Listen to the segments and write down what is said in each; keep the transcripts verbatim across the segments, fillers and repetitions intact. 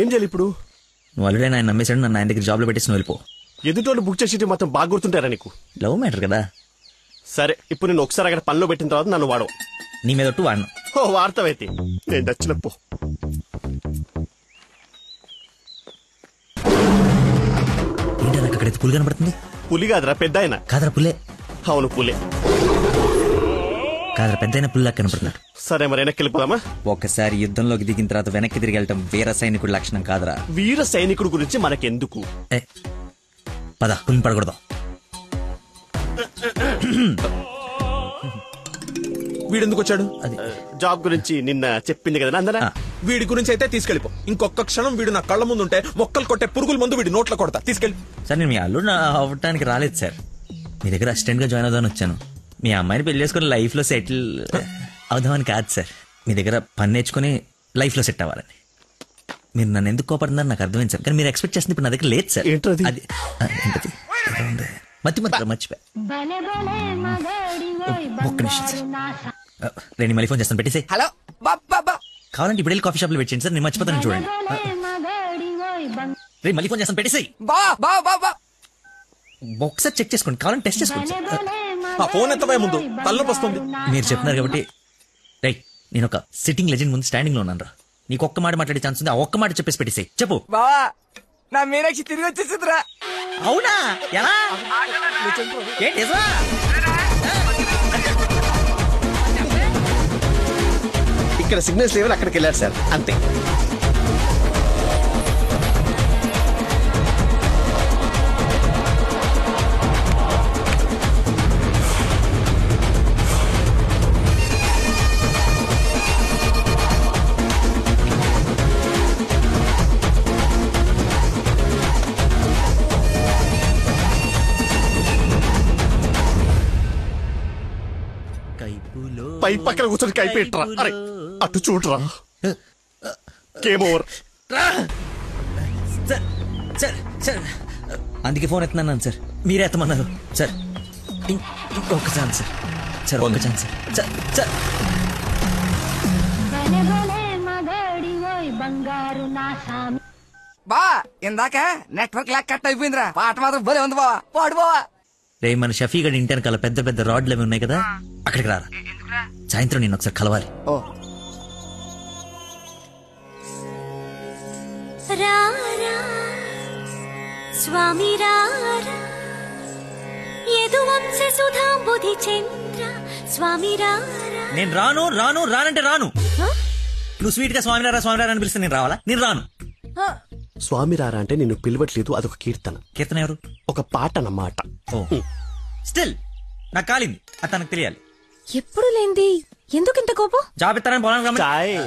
ఏం చేయాలి ఇప్పుడు? నువ్వు ఆల్రెడీ ఆయన నమ్మేశాడు, నన్ను ఆయన దగ్గర జాబ్లో పెట్టేసి నువ్వు వెళ్ళిపో. ఎదుటోళ్ళు బుక్ చేసి మొత్తం బాగా గుర్తుంటారా నీకు? లవ్ మ్యాటర్ కదా. సరే ఇప్పుడు నేను ఒకసారి అక్కడ పనిలో పెట్టిన తర్వాత నన్ను వాడవు, నీ మీద ఒట్టు వాడను. ఓ వార్తవైతే నేను నచ్చినప్పు. ఏంటో నాకు అక్కడైతే పులి కనబడుతుంది. పులి కాదురా పెద్ద ఆయన. కాదరా పులే. అవును పులే కాదరా, పెద్ద అయిన పుల్లా కనపడుతున్నాడు. సరే మరి వెనక్కి వెళ్ళిపోదామా? ఒకసారి యుద్ధంలోకి దిగిన తర్వాత వెనక్కి తిరిగి వెళ్ళటం వీర సైనికుడి లక్షణం కాదరా. వీర సైనికుడు గురించి మనకెందుకు? పద పులిని పడకూడదు. వీడెందుకు వచ్చాడు? జాబ్ గురించి నిన్న చెప్పింది కదా అందరా. వీడి గురించి అయితే తీసుకెళ్ళిపో. ఇంకొక క్షణం వీడు నా కళ్ళ ముందు ఉంటే మొక్కలు కొట్టే పురుగుల ముందు వీడి నోట్లో కొడతా. తీసుకెళ్ళి. సార్ నేను మీ అల్లు అవ్వటానికి రాలేదు సార్, మీ దగ్గర అసిస్టెంట్ గా జాయిన్ అవుదామని వచ్చాను. మీ అమ్మాయిని పెళ్లి చేసుకుని లైఫ్ లో సెటిల్ అవుదామని కాదు సార్, మీ దగ్గర పని నేర్చుకుని లైఫ్ లో సెట్ అవ్వాలని. మీరు నన్ను ఎందుకు కోపడుతున్నారు నాకు అర్థమైంది సార్, కానీ మీరు ఎక్స్పెక్ట్ చేసింది ఇప్పుడు నా దగ్గర లేదు సార్. అది మతి మర్చిపోయి మర్చిపోయి ఒక్క నిమిషం సార్. రెండు మళ్ళీ ఫోన్ చేస్తాను పెట్టేసి. హలో కావాలంటే ఇప్పుడు వెళ్ళి కాఫీ షాప్ లో పెట్టేయండి సార్, నేను మర్చిపోతాను చూడండి. రెండు మళ్ళీ ఫోన్ చేస్తాను పెట్టేసి. ఒకసారి చెక్ చేసుకోండి, కావాలంటే టెస్ట్ చేసుకోండి. ఆ ఫోన్ ఎంత ముందు తలనొప్పి వస్తుంది. మీరు చెప్తున్నారు కాబట్టి రైట్. నేను ఒక సిట్టింగ్ లెజెండ్ ముందు స్టాండింగ్ లో ఉన్నాను రా, నీకు ఒక్క మాట మాట్లాడే ఛాన్స్ ఉంది. ఆ ఒక్క మాట చెప్పేసి పెట్టేసి చెప్పు. నా మీనాక్షి తిరిగి వచ్చేసిందిరా. అవునా? ఎలా? ఏంటి ఇక్కడ సిగ్నల్స్ లేవని అక్కడికి వెళ్ళారు సార్, అంతే. పై పక్కన కూర్చొని కైపెట్టరా. అరే అటు చూడరా. Game over. సార్ సార్ అందుకే ఫోన్ ఎత్తున్నాను సార్, మీరే ఎత్తమన్నారు సార్. ఇంకొక ఛాన్స్ సార్, సార్ ఒక ఛాన్స్ సార్. సార్ బా ఇందాక నెట్వర్క్ లాక్ కట్ అయిపోయిందిరా, పాట మాత్రం భలే ఉంది బావా, పాడు బావా. రే మన షఫీ గడి ఇంటి వెనకాల పెద్ద పెద్ద రాడ్లు అవి ఉన్నాయి కదా, అక్కడికి రారా. సాయంత్రం నేను ఒకసారి కలవాలి. నేను రాను రాను రానంటే రాను. నువ్వు స్వీట్ గా స్వామిరారా స్వామిరారా అని పిలిస్తే నేను రావాలా? నేను రాను. స్వామిరారా అంటే నేను పిలవట్లేదు, అదొక కీర్తన. కీర్తన ఎవరు? ఒక పాట అన్నమాట. స్టిల్ నాకు కాలింది, అది తనకు తెలియాలి. ఎప్పుడు లేంది ఎందుకు ఇంత కోపం? జాబ్ ఇస్తానని పొలానికి రమ్మని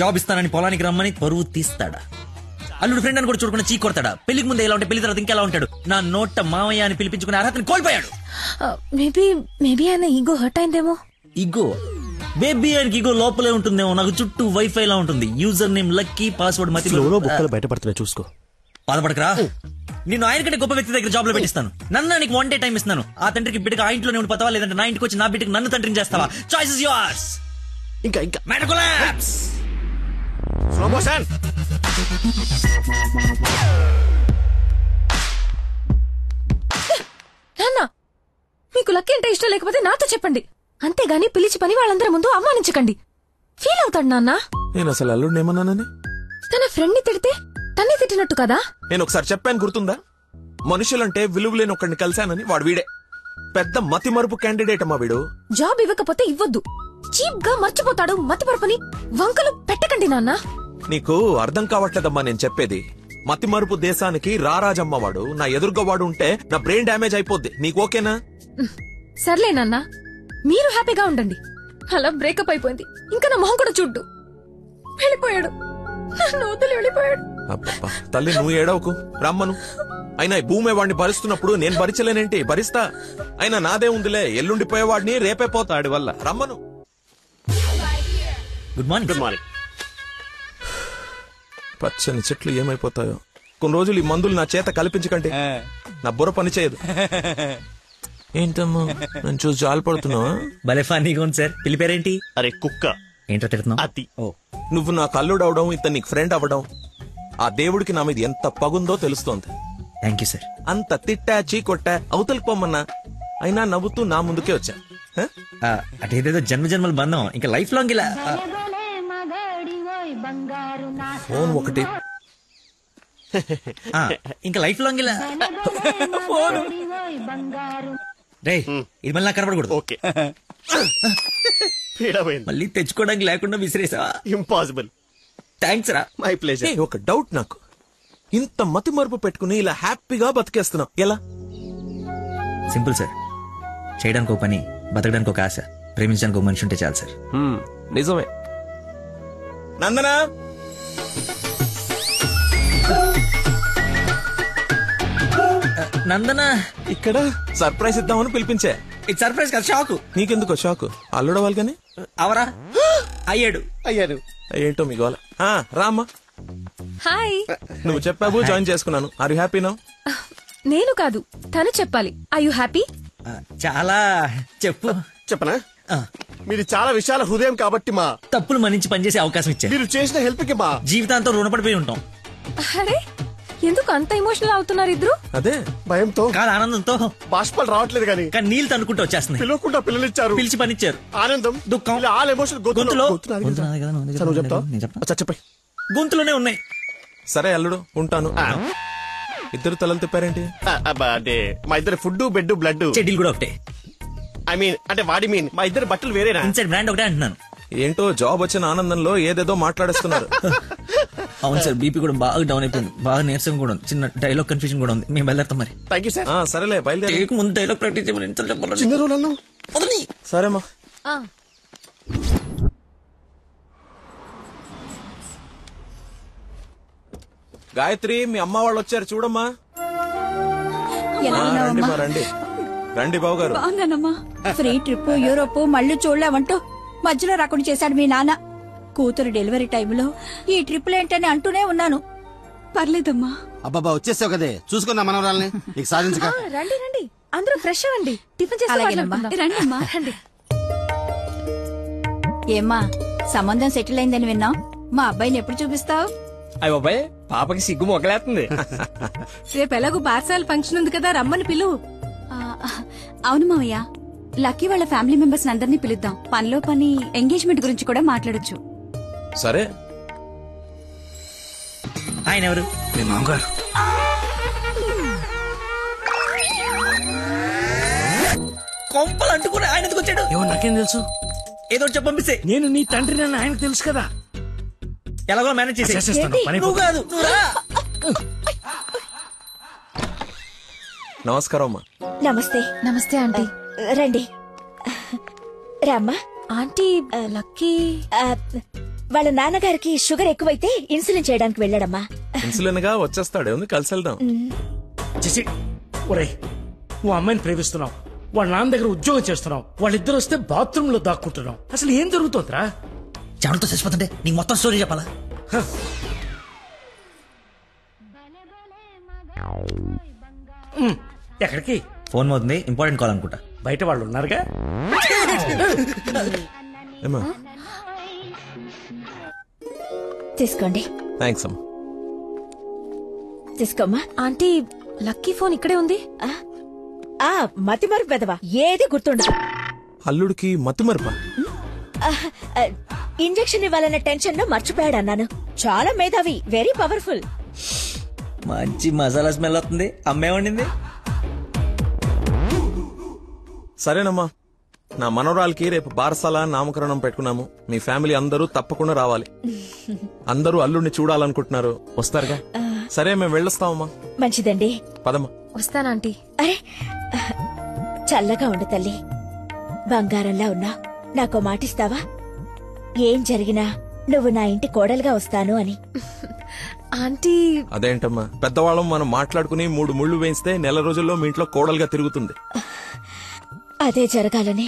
జాబ్ ఇస్తానని పొలానికి రమ్మని పరువు తీస్తాడా? అల్లుడు ఫ్రెండ్ అని కూడా చూడకుండా చీ కొడతాడా? పెళ్లికి ముందు ఎలా ఉంటే పెళ్లి తర్వాత ఇంకెలా ఉంటాడు? నా నోట మామయ్య అని పిలిపించుకునే అర్హతను కోల్పోయాడు. మేబీ మేబీ ఆయన ఈగో హర్ట్ అయిందేమో. ఈగో బేబీ ఆయనకి ఈగో లోపలే ఉంటుందేమో. నాకు చుట్టూ వైఫై లా ఉంటుంది. యూజర్ నేమ్ లక్కీ, పాస్వర్డ్ మతి. బయటపడుతున్నా చూసుకో, బాధపడకరా. నేను ఆయన కంటే గొప్ప వ్యక్తి దగ్గర జాబ్ లో పెట్టిస్తాను. నన్ను నీకు వన్ డే టైం ఇస్తాను. ఆ తండ్రికి బిడ్డగా ఆ ఇంట్లో నేను పతవా, లేదంటే నా ఇంటికి వచ్చి నా బిడ్డకి నన్ను తండ్రిని చేస్తావా? Choice is yours. ఇంకా ఇంకా మ్యాటర్ కొలాప్స్. Slow motion. నాన్న మీకు లక్కీ అంటే ఇష్టం లేకపోతే నాతో చెప్పండి, అంతేగాని పిలిచి పని వాళ్ళందరి ముందు అవమానించకండి, ఫీల్ అవుతాడు నాన్న. నేను అసలు అల్లుడిని ఏమన్నానని? తన ఫ్రెండ్ ని తిడితే తనే తిట్టినట్టు కదా. నేను ఒకసారి చెప్పాను గుర్తుందా, మనుషులంటే విలువలేని ఒకరిని కలిశానని. వాడు వీడే పెద్ద మతి మరుపు క్యాండిడేట్ అమ్మా. వీడు జాబ్ ఇవ్వకపోతే ఇవ్వద్దు, చీప్ గా మర్చిపోతాడు. మతి మరుపుని వంకలు పెట్టకండి నాన్న. నీకు అర్థం కావట్లేదమ్మా నేను చెప్పేది. మతి మరుపు దేశానికి రారాజమ్మ వాడు. నా ఎదురుగా వాడు ఉంటే నా బ్రెయిన్ డ్యామేజ్ అయిపోద్ది. నీకు ఓకేనా? సర్లే నాన్న మీరు హ్యాపీగా ఉండండి. అలా బ్రేకప్ అయిపోయింది, ఇంకా నా మొహం కూడా చూడ్డు. వెళ్ళిపోయాడు, నూతులు వెళ్ళిపోయాడు. తల్లి నువ్వు ఏడవకు, రమ్మను. అయినా ఈ భూమే వాడిని భరిస్తున్నప్పుడు నేను భరించలేనేంటి? భరిస్తా. అయినా నాదే ఉందిలే, ఎల్లుండిపోయేవాడిని రేపే పోతాడు వల్ల. రమ్మను. Good morning. Good morning. పచ్చని చెట్లు ఏమైపోతాయో. కొన్ని రోజులు ఈ మందులు నా చేత కల్పించకండి, నా బుర్ర పని చేయదు. ఏంటమ్మా నేను చూసి జాలి పడుతున్నావా? భలే ఫన్నీగా ఉంది సార్. పిలిపేరేంటి? అరే కుక్క. ఏంటో తిడుతున్నావు? అతి నువ్వు నాకు అల్లుడు అవడం, ఇతను నీకు ఫ్రెండ్ అవ్వడం, ఆ దేవుడికి నా మీద ఎంత పగుందో తెలుస్తోంది. Thank you sir. అంత తిట్టా చీకొట్టా అవతలికి పోమన్నా, అయినా నవ్వుతూ నా ముందుకే వచ్చా. అంటే ఏదేదో జన్మ జన్మల బంధం, ఇంకా లైఫ్ లాంగ్ ఇలా. ఫోన్ ఒకటి, ఇంకా లైఫ్ లాంగ్ ఇలా. రే ఇది మళ్ళీ నాకు కనపడకూడదు. ఓకే మళ్ళీ తెచ్చుకోవడానికి లేకుండా విసిరేసావా? ఇంపాసిబుల్. థ్యాంక్స్ రా, మై ప్లేజర్. ఒక డౌట్ నాకు, ఇంత మతి మరుపు పెట్టుకుని ఇలా హ్యాపీగా బతికేస్తున్నావు ఎలా? సింపుల్ సార్, చేయడానికి ఒక పని, బతకడానికి ఒక ఆశ, ప్రేమించడానికి ఒక మనిషి ఉంటే చాలు సార్. నిజమే. నందనా నందనా ఇక్కడ సర్ప్రైజ్ ఇద్దామని పిలిపించా. ఇది సర్ప్రైజ్ కదా, షాకు. నీకెందుకో షాకు? అల్లుడవాలి కానీ అవరా అయ్యాడు అయ్యారు ఏంటో మీకు రామ్మా. హాయ్. నువ్వు చెప్పావు జాయిన్ చేసుకున్నాను. Are you happy now? నేను కాదు, తను చెప్పాలి. Are you happy? చాలా చెప్పు. చెప్పనా? మీరు చాలా విశాల హృదయం కాబట్టి మా తప్పులు మన్నించి పనిచేసే అవకాశం ఇచ్చారు. మీరు చేసిన హెల్ప్ కి మా జీవితాంతం రుణపడిపోయి ఉంటాం. అరే ఎందుకు అంత ఎమోషనల్ అవుతున్నారు ఇద్దరు? అదే భయంతో కాదు, ఆనందంతో. బాష్పాలు రావట్లేదు కానీ నీళ్ళు తనుకుంటూ వచ్చేస్తుంది. పిలవకుండా పిల్లలు ఇచ్చారు, పిలిచి పనిచ్చారు. ఆనందం దుఃఖం చెప్పాయి, గొంతులోనే ఉన్నాయి. సరే అల్లుడు ఉంటాను. ఇద్దరు తలలు తిప్పారేంటి? అంటే మా ఇద్దరు ఫుడ్, బెడ్, బ్లడ్ చెడ్డీలు కూడా ఒకటే. ఐ మీన్ అంటే వాడి మీన్ మా ఇద్దరు బట్టలు వేరేనా? బ్రాండ్ ఒకటే అంటున్నాను. ఏంటో జాబ్ వచ్చిన ఆనందంలో ఏదేదో మాట్లాడేస్తున్నారు. అవును సార్, బీపీ కూడా బాగా డౌన్ అయిపోయింది, బాగా నీరసం కూడా ఉంది, చిన్న డైలాగ్ కన్ఫ్యూజన్ కూడా ఉంది. మేము బయలుదేరుతాం మరి. Thank you sir. సరేలే బయలుదేరేకు ముందు డైలాగ్ ప్రాక్టీస్ చేయమని. సరేమా. గాయత్రి మీ అమ్మ వాళ్ళు వచ్చారు చూడమ్మా. రండి మా రండి రండి బాబు గారు. ఫ్రీ ట్రిప్ యూరోప్ మళ్ళీ చూడలేమంటూ మధ్యలో రాకుండా చేశాడు మీ నాన్న. కూతురు డెలివరీ టైంలో ఈ ట్రిప్లు ఏంటని అంటూనే ఉన్నాను. పర్లేదమ్మా. అబ్బాబా వచ్చేసావు కదే, చూసుకున్నా మనవరాల్ని. రండి రండి అందరూ ఫ్రెష్ అవ్వండి, టిఫిన్ చేసి రండి అమ్మా. రండి. ఏమ్మా సంబంధం సెటిల్ అయిందని విన్నాం, మా అబ్బాయిని ఎప్పుడు చూపిస్తావు? అయ్య బాబాయ్ పాపకి సిగ్గు మొగలేస్తుంది. రేపు ఎలాగో బార్సాల ఫంక్షన్ ఉంది కదా, రమ్మని పిలువు. అవును మావయ్య, లక్కీ వాళ్ళ ఫ్యామిలీ మెంబర్స్ అందరినీ పిలుద్దాం. పనిలో పని ఎంగేజ్మెంట్ గురించి కూడా మాట్లాడొచ్చు. సరే. ఆయన ఎవరు? మీ మామగారు. కొంపలు అంటుకుని ఆయన ఎందుకు వచ్చాడు? ఏమో నాకేం తెలుసు, ఏదో చెప్పంపిస్తే. నేను నీ తండ్రి నన్ను ఆయనకు తెలుసు కదా, ఎలాగో మేనేజ్ చేసేస్తాను. నువ్వు కాదు. నమస్కారం అమ్మా. నమస్తే. నమస్తే ఆంటీ. రండి రామ్మా. ఆంటీ లక్కీ వాళ్ళ నాన్నగారికి షుగర్ ఎక్కువైతే ఇన్సులిన్ చేయడానికి వెళ్ళాడమ్మా. ఇన్సులిన్ గా వచ్చేస్తాడే ఉంది, కలిసి వెళ్దాం. ఒరే నువ్వు అమ్మాయిని ప్రేమిస్తున్నావు, వాళ్ళ నాన్న దగ్గర ఉద్యోగం చేస్తున్నావు, వాళ్ళిద్దరు వస్తే బాత్రూమ్ లో దాక్కుంటున్నావు, అసలు ఏం జరుగుతుందిరా? జాగ్రత్త చచ్చిపోతుంటే నీకు మొత్తం స్టోరీ చెప్పాలా? ఎక్కడికి? ఫోన్ అవుతుంది, ఇంపార్టెంట్ కాల్ అనుకుంటా. బయట వాళ్ళు ఉన్నారుగా. తీసుకోండి. థ్యాంక్స్ అమ్మా. తీసుకోమ్మా. ఆంటీ లక్కీ ఫోన్ ఇక్కడే ఉంది. మతి మరుపు పెదవా, ఏది గుర్తుండదు. అల్లుడికి మతి మరుపా? ఇంజెక్షన్ ఇవ్వాలన్న టెన్షన్ లో మర్చిపోయాడు అన్నాను. చాలా మేధావి, వెరీ పవర్ఫుల్. మంచి మసాలా స్మెల్ వస్తుంది, అమ్మే వండింది. సరేనమ్మా, నా మనవరాలకి రేపు బార్సాల నామకరణం పెట్టుకున్నాము. మీ ఫ్యామిలీ అందరూ తప్పకుండా రావాలి. అందరూ అల్లుడిని చూడాలనుకుంటున్నారు, వస్తారుగా? సరే మేము వెళ్ళొస్తామమ్మా. మంచిదండి, పదమ్మా. వస్తానంటీ. అరే చల్లగా ఉండు తల్లి, బంగారంలా ఉన్నా. నాకో మాటిస్తావా? ఏం జరిగినా నువ్వు నా ఇంటి కోడలుగా వస్తాను అని. ఆంటీ అదేంటమ్మా, పెద్దవాళ్ళం మనం మాట్లాడుకుని మూడు ముళ్ళు వేయిస్తే నెల రోజుల్లో మీ ఇంట్లో కోడలుగా తిరుగుతుంది. అదే జరగాలని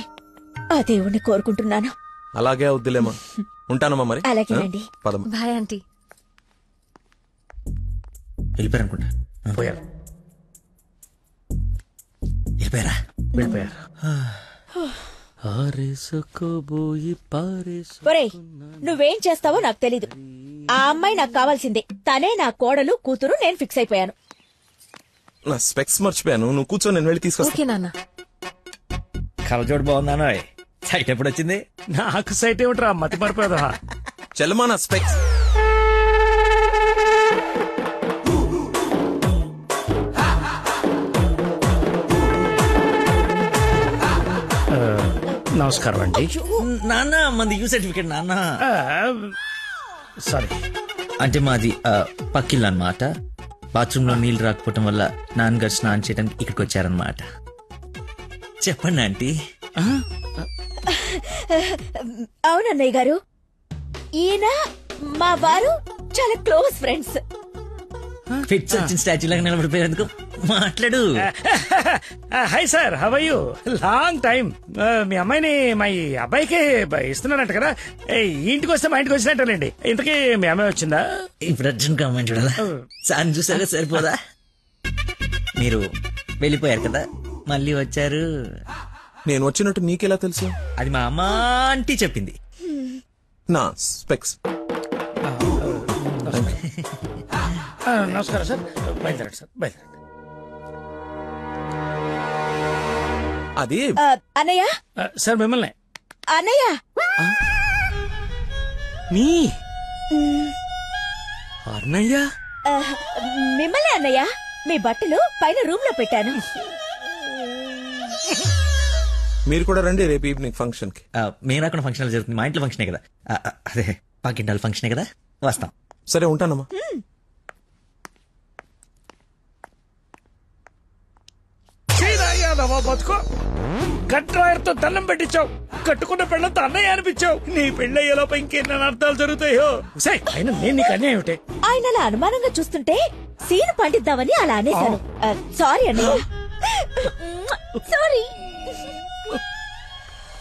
ఆ దేవుణ్ణి కోరుకుంటున్నాను. అలాగే అవుద్దిలేమా. ఉంటానమ్మా మరి. అలాగేనండి. Bye aunty. వెళ్ళిపోయారనుకుంటా. వెళ్ళిపోయారా? వెళ్ళిపోయారా. ఒరే, నువ్వేం చేస్తావో నాకు తెలీదు. ఆ అమ్మాయి నాకు కావాల్సిందే. తనే నా కోడలు, కూతురు. నేను ఫిక్స్ అయిపోయాను. నా స్పెక్స్ మర్చిపోయాను. నువ్వు కూర్చో, నేను వెళ్ళి తీసుకొస్తాను. కలజోడు బాగుందా? సైట్ ఎప్పుడు వచ్చింది? నాకు సైట్ ఏమిట్రా, మతి పడిపోదా? చలమా నా స్పెక్స్. నమస్కారం అండి. నాన్న, మంది యూ సర్టిఫికేట్ నాన్న. సారీ అంటే మాది పక్కిల్ అన్నమాట. బాత్రూమ్ లో నీళ్లు రాకపోవటం వల్ల నాన్నగారు స్నానం చేయడానికి ఇక్కడికి వచ్చారనమాట. చెప్పండి ఆంటీ. అవునన్నయ్య గారు, ఈయన మా వారు చాలా క్లోజ్ ఫ్రెండ్స్. ఫిట్స్ వచ్చిన స్టాచ్యూ లాగా నిలబడిపోయేందుకు మాట్లాడు. Hi sir, how are you? Long time. మీ అమ్మాయిని మా అబ్బాయికి ఇస్తున్నారంట కదా. ఇంటికి వస్తే మా ఇంటికి వచ్చినట్టేనండి. ఇంతకీ మీ అమ్మాయి వచ్చిందా? ఇప్పుడు అర్జెంట్ గా అమ్మాయిని చూడాలా? సార్ చూసారా సరిపోదా? మీరు వెళ్ళిపోయారు కదా, మళ్ళీ వచ్చారు. నేను వచ్చినట్టు నీకెలా తెలుసు? అది మా అమ్మ ఆంటీ చెప్పింది. నా స్పెక్స్. నమస్కారం సార్. బయలుదేరండి సార్, బయలుదేరండి. అది అనయ్య సార్, మిమ్మల్ని అనయ్య. మీ అన్నయ్య మిమ్మల్ని అన్నయ్య. మీ బట్టలు పైన రూమ్ లో పెట్టాను. మీరు కూడా రండి రేపు ఈవినింగ్ ఫంక్షన్ కి. మేము రాకుండా ఫంక్షన్ జరుగుతుంది. మా ఇంట్లో ఫంక్షనే కదా, అదే పాకిండాల ఫంక్షనే కదా. వస్తాం. సరే ఉంటానమ్మా. బతుకో గట్రాయర్తో తల్లం పెట్టించావు, కట్టుకున్న పెళ్లంతా అన్నయ్య అనిపించావు. నీ పెళ్ళయ్యేలోపై ఇంకెన్న అర్థాలు జరుగుతాయో? ఆయన నేను నీకు అన్యాయం ఏమిటే? ఆయన అలా అనుమానంగా చూస్తుంటే సీను పండిద్దామని అలా అనేశాను. సారీ అండి, సారీ.